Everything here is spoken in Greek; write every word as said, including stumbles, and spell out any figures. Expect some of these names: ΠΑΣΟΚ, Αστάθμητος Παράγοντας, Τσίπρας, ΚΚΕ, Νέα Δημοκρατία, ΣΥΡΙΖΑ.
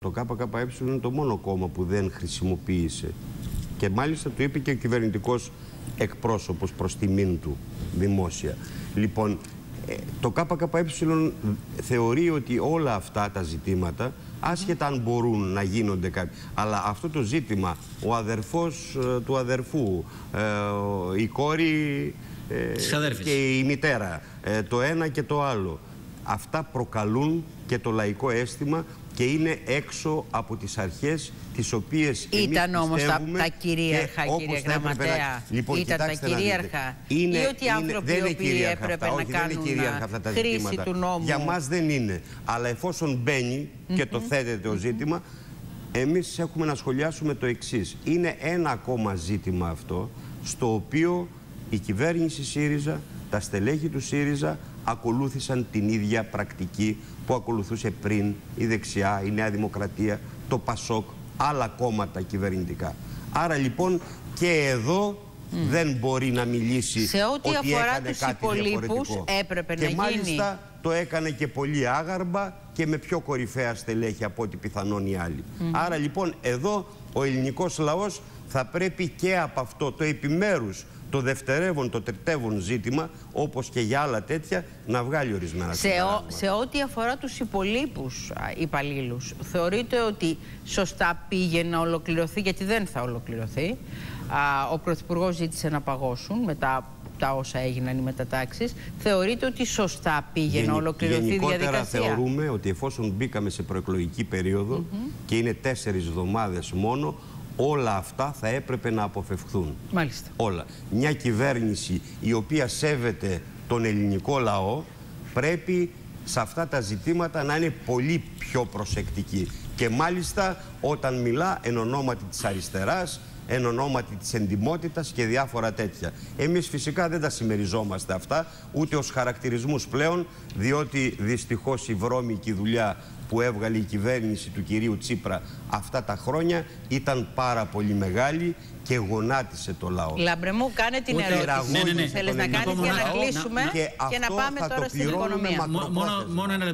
Το ΚΚΕ είναι το μόνο κόμμα που δεν χρησιμοποίησε. Και μάλιστα του είπε και ο κυβερνητικός εκπρόσωπος προς τιμήν του δημόσια. Λοιπόν, το ΚΚΕ θεωρεί ότι όλα αυτά τα ζητήματα, άσχετα αν μπορούν να γίνονται κάποιοι, αλλά αυτό το ζήτημα, ο αδερφός του αδερφού, η κόρη και η μητέρα, το ένα και το άλλο, αυτά προκαλούν και το λαϊκό αίσθημα και είναι έξω από τις αρχές τις οποίες εμείς πιστεύουμε. Ήταν όμως τα, τα κυρίαρχα, κύριε Γραμματέα. Λοιπόν, ήταν τα κυρίαρχα. Είναι, ή ότι οι άνθρωποι οι οποίοι έπρεπε αυτά, να όχι, κάνουν αυτά τα χρήση ζητήματα. Του νόμου. Για μας δεν είναι. Αλλά εφόσον μπαίνει mm-hmm. και το θέτεται το ζήτημα, εμείς έχουμε να σχολιάσουμε το εξής. Είναι ένα ακόμα ζήτημα αυτό, στο οποίο η κυβέρνηση ΣΥΡΙΖΑ, τα στελέχη του ΣΥΡΙΖΑ, ακολούθησαν την ίδια πρακτική που ακολουθούσε πριν η δεξιά, η Νέα Δημοκρατία, το ΠΑΣΟΚ, άλλα κόμματα κυβερνητικά. Άρα λοιπόν και εδώ mm. δεν μπορεί να μιλήσει σε ό,τι ότι αφορά τους υπολείπους έπρεπε και να γίνει. Και μάλιστα το έκανε και πολύ άγαρμα και με πιο κορυφαία στελέχη από ό,τι πιθανόν οι άλλοι. Mm. Άρα λοιπόν εδώ ο ελληνικός λαός θα πρέπει και από αυτό το επιμέρους, το δευτερεύον, το τριτεύον ζήτημα, όπως και για άλλα τέτοια, να βγάλει ορισμένα. Σε, σε ό,τι αφορά τους υπολείπους υπαλλήλους, θεωρείτε ότι σωστά πήγε να ολοκληρωθεί, γιατί δεν θα ολοκληρωθεί. Α, ο Πρωθυπουργός ζήτησε να παγώσουν μετά τα όσα έγιναν οι μετατάξεις. Θεωρείτε ότι σωστά πήγε Γενι, να ολοκληρωθεί η διαδικασία. Γενικότερα θεωρούμε ότι εφόσον μπήκαμε σε προεκλογική περίοδο mm-hmm. και είναι τέσσερις εβδομάδες μόνο, όλα αυτά θα έπρεπε να αποφευχθούν. Μάλιστα. Όλα. Μια κυβέρνηση η οποία σέβεται τον ελληνικό λαό πρέπει σε αυτά τα ζητήματα να είναι πολύ πιο προσεκτική. Και μάλιστα όταν μιλά εν ονόματι της αριστεράς, εν ονόματι της εντιμότητας και διάφορα τέτοια. Εμείς φυσικά δεν τα συμμεριζόμαστε αυτά, ούτε ως χαρακτηρισμούς πλέον, διότι δυστυχώς η βρώμικη δουλειά που έβγαλε η κυβέρνηση του κυρίου Τσίπρα αυτά τα χρόνια ήταν πάρα πολύ μεγάλη και γονάτισε το λαό. Λάμπρε μου, κάνε την ερώτηση. Ναι, ναι, ναι. Θέλεις να κάνεις για να κλείσουμε και, και να πάμε τώρα στην οικονομία. Μόνο, μόνο ένα λεπτό.